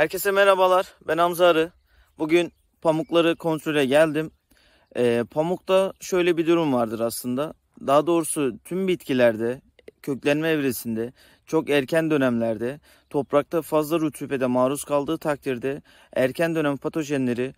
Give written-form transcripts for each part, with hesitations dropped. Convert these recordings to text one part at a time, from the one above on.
Herkese merhabalar. Ben Hamza Arı. Bugün pamukları kontrole geldim. Pamukta şöyle bir durum vardır aslında. Daha doğrusu tüm bitkilerde köklenme evresinde çok erken dönemlerde toprakta fazla rutubete maruz kaldığı takdirde erken dönem patojenleri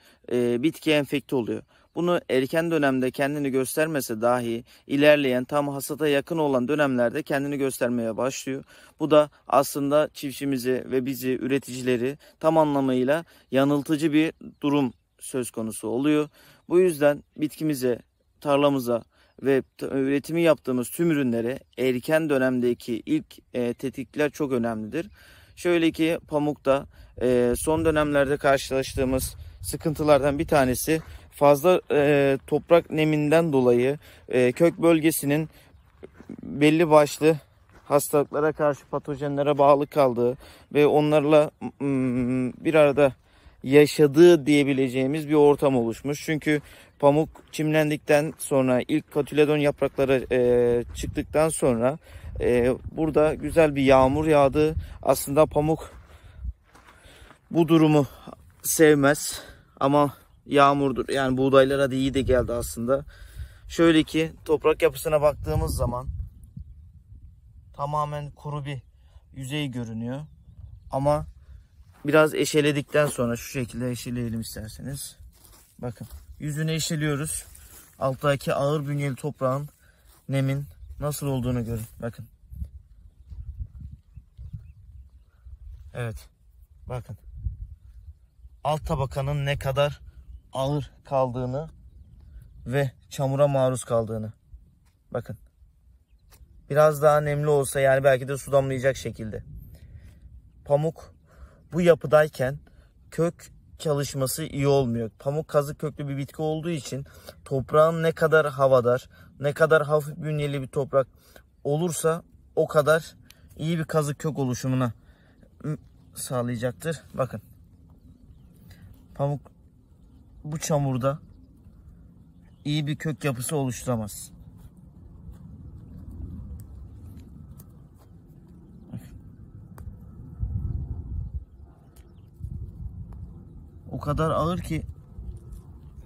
bitkiye enfekte oluyor. Bunu erken dönemde kendini göstermese dahi ilerleyen tam hasata yakın olan dönemlerde kendini göstermeye başlıyor. Bu da aslında çiftçimizi ve bizi üreticileri tam anlamıyla yanıltıcı bir durum söz konusu oluyor. Bu yüzden bitkimize, tarlamıza ve üretimi yaptığımız tüm ürünlere erken dönemdeki ilk tetikler çok önemlidir. Şöyle ki pamukta son dönemlerde karşılaştığımız sıkıntılardan bir tanesi fazla toprak neminden dolayı kök bölgesinin belli başlı hastalıklara karşı patojenlere bağlı kaldığı ve onlarla bir arada yaşadığı diyebileceğimiz bir ortam oluşmuş. Çünkü pamuk çimlendikten sonra ilk kotiledon yaprakları çıktıktan sonra burada güzel bir yağmur yağdı. Aslında pamuk bu durumu sevmez ama yağmurdur. Yani buğdaylara da iyi de geldi aslında. Şöyle ki toprak yapısına baktığımız zaman tamamen kuru bir yüzey görünüyor. Ama biraz eşeledikten sonra şu şekilde eşeleyelim isterseniz. Bakın yüzünü eşeliyoruz. Alttaki ağır bünyeli toprağın nemin nasıl olduğunu görün. Bakın. Evet. Bakın. Alt tabakanın ne kadar ağır kaldığını ve çamura maruz kaldığını. Bakın. Biraz daha nemli olsa yani belki de su damlayacak şekilde. Pamuk bu yapıdayken kök çalışması iyi olmuyor. Pamuk kazık köklü bir bitki olduğu için toprağın ne kadar havadar, ne kadar hafif bünyeli bir toprak olursa o kadar iyi bir kazık kök oluşumuna sağlayacaktır. Bakın. Pamuk bu çamurda iyi bir kök yapısı oluşturamaz. O kadar ağır ki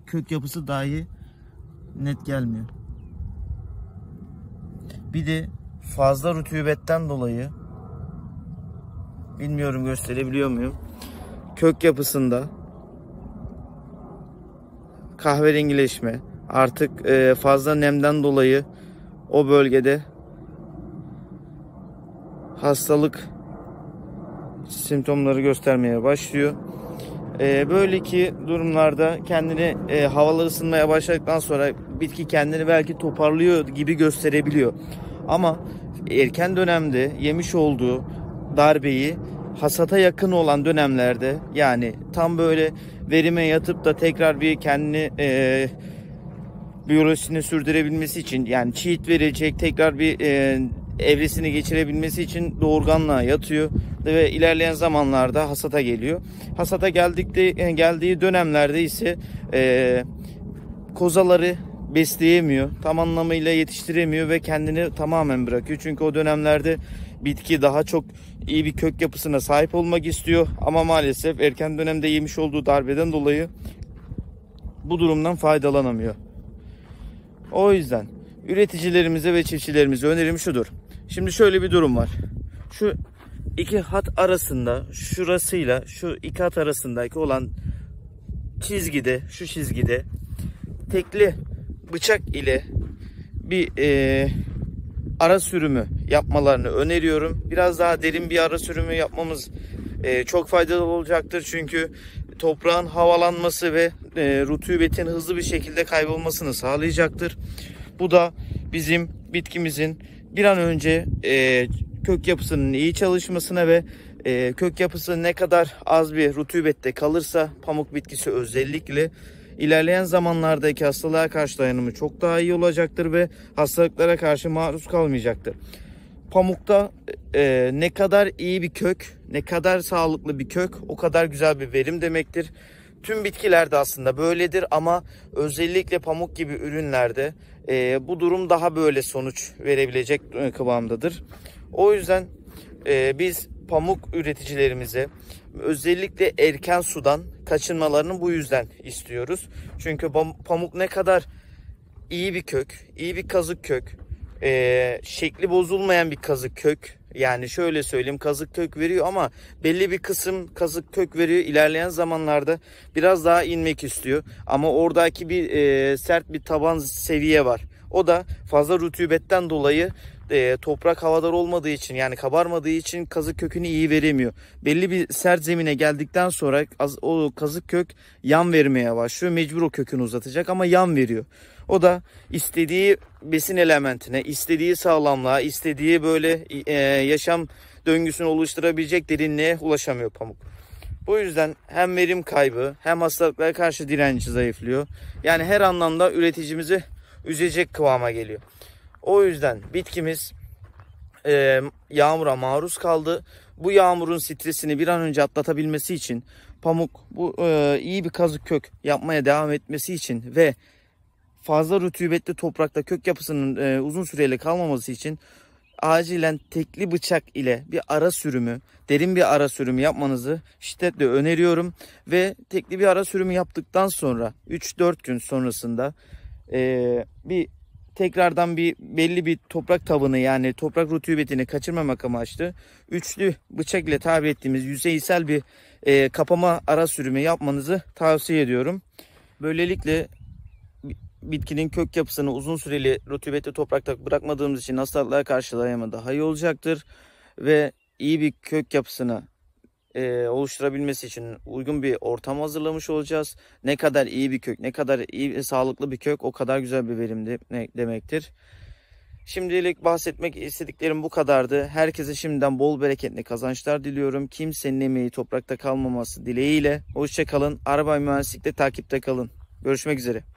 kök yapısı dahi net gelmiyor. Bir de fazla rutubetten dolayı bilmiyorum gösterebiliyor muyum? Kök yapısında kahverengileşme, artık fazla nemden dolayı o bölgede hastalık simptomları göstermeye başlıyor. Böyle ki durumlarda kendini havalar ısınmaya başladıktan sonra bitki kendini belki toparlıyor gibi gösterebiliyor. Ama erken dönemde yemiş olduğu darbeyi hasata yakın olan dönemlerde yani tam böyle verime yatıp da tekrar bir kendini biyolojisini sürdürebilmesi için yani çiğit verecek tekrar bir evresini geçirebilmesi için doğurganlığa yatıyor ve ilerleyen zamanlarda hasata geliyor. Hasata geldiği dönemlerde ise kozaları besleyemiyor, tam anlamıyla yetiştiremiyor ve kendini tamamen bırakıyor. Çünkü o dönemlerde bitki daha çok iyi bir kök yapısına sahip olmak istiyor ama maalesef erken dönemde yemiş olduğu darbeden dolayı bu durumdan faydalanamıyor. O yüzden üreticilerimize ve çiftçilerimize önerim şudur. Şimdi şöyle bir durum var. Şu iki hat arasında, şurasıyla şu iki hat arasındaki olan çizgide, şu çizgide tekli bıçak ile bir ara sürümü yapmalarını öneriyorum. Biraz daha derin bir ara sürümü yapmamız çok faydalı olacaktır. Çünkü toprağın havalanması ve rutubetin hızlı bir şekilde kaybolmasını sağlayacaktır. Bu da bizim bitkimizin bir an önce kök yapısının iyi çalışmasına ve kök yapısı ne kadar az bir rutubette kalırsa pamuk bitkisi özellikle ilerleyen zamanlardaki hastalığa karşı dayanımı çok daha iyi olacaktır ve hastalıklara karşı maruz kalmayacaktır. Pamukta ne kadar iyi bir kök, ne kadar sağlıklı bir kök o kadar güzel bir verim demektir. Tüm bitkilerde aslında böyledir ama özellikle pamuk gibi ürünlerde bu durum daha böyle sonuç verebilecek kıvamdadır. O yüzden biz pamuk üreticilerimize özellikle erken sudan kaçınmalarını bu yüzden istiyoruz. Çünkü pamuk ne kadar iyi bir kök, iyi bir kazık kök, şekli bozulmayan bir kazık kök. Yani şöyle söyleyeyim, kazık kök veriyor ama belli bir kısım kazık kök veriyor. İlerleyen zamanlarda biraz daha inmek istiyor. Ama oradaki bir sert bir taban seviye var. O da fazla rutubetten dolayı toprak havadar olmadığı için, yani kabarmadığı için kazık kökünü iyi veremiyor. Belli bir sert zemine geldikten sonra o kazık kök yan vermeye başlıyor. Mecbur o kökünü uzatacak ama yan veriyor. O da istediği besin elementine, istediği sağlamlığa, istediği böyle yaşam döngüsünü oluşturabilecek derinliğe ulaşamıyor pamuk. Bu yüzden hem verim kaybı hem hastalıklara karşı direnci zayıflıyor. Yani her anlamda üreticimizi üzecek kıvama geliyor. O yüzden bitkimiz yağmura maruz kaldı. Bu yağmurun stresini bir an önce atlatabilmesi için, pamuk bu iyi bir kazık kök yapmaya devam etmesi için ve fazla rutubetli toprakta kök yapısının uzun süreli kalmaması için acilen tekli bıçak ile bir ara sürümü, derin bir ara sürümü yapmanızı şiddetle öneriyorum. Ve tekli bir ara sürümü yaptıktan sonra 3-4 gün sonrasında tekrardan belli bir toprak tabanı, yani toprak rutubetini kaçırmamak amaçlı üçlü bıçak ile tabir ettiğimiz yüzeysel bir kapama ara sürümü yapmanızı tavsiye ediyorum. Böylelikle bitkinin kök yapısını uzun süreli rutubetli toprakta bırakmadığımız için hastalıklara karşı dayanımı daha iyi olacaktır. Ve iyi bir kök yapısına oluşturabilmesi için uygun bir ortam hazırlamış olacağız. Ne kadar iyi bir kök, ne kadar iyi sağlıklı bir kök, o kadar güzel bir verim demektir. Şimdilik bahsetmek istediklerim bu kadardı. Herkese şimdiden bol bereketli kazançlar diliyorum. Kimsenin emeği toprakta kalmaması dileğiyle. Hoşça kalın. ARI-BAY Mühendislik'te takipte kalın. Görüşmek üzere.